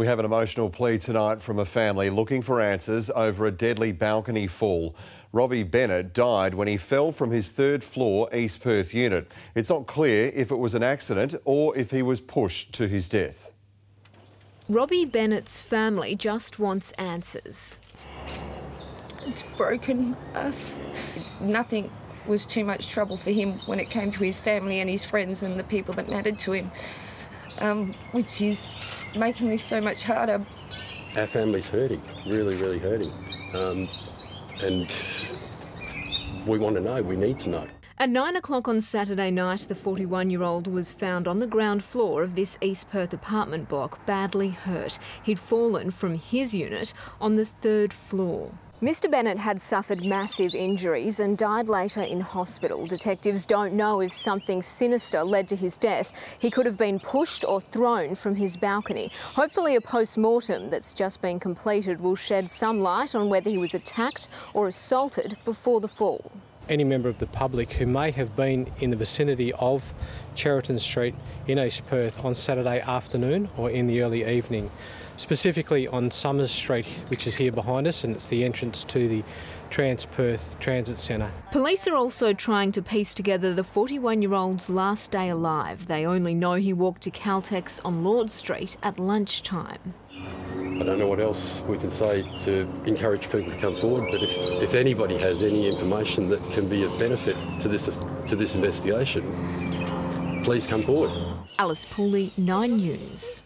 We have an emotional plea tonight from a family looking for answers over a deadly balcony fall. Robbie Bennett died when he fell from his third floor East Perth unit. It's not clear if it was an accident or if he was pushed to his death. Robbie Bennett's family just wants answers. It's broken us. Nothing was too much trouble for him when it came to his family and his friends and the people that mattered to him, which is making this so much harder. Our family's hurting, really, really hurting. And we want to know, we need to know. At 9 o'clock on Saturday night, the 41-year-old was found on the ground floor of this East Perth apartment block, badly hurt. He'd fallen from his unit on the third floor. Mr Bennett had suffered massive injuries and died later in hospital. Detectives don't know if something sinister led to his death. He could have been pushed or thrown from his balcony. Hopefully a post-mortem that's just been completed will shed some light on whether he was attacked or assaulted before the fall. Any member of the public who may have been in the vicinity of Cheriton Street in East Perth on Saturday afternoon or in the early evening, specifically on Summers Street, which is here behind us, and it's the entrance to the Trans-Perth Transit Centre. Police are also trying to piece together the 41-year-old's last day alive. They only know he walked to Caltex on Lord Street at lunchtime. I don't know what else we can say to encourage people to come forward, but if anybody has any information that can be of benefit to this investigation, please come forward. Alice Pooley, 9 News.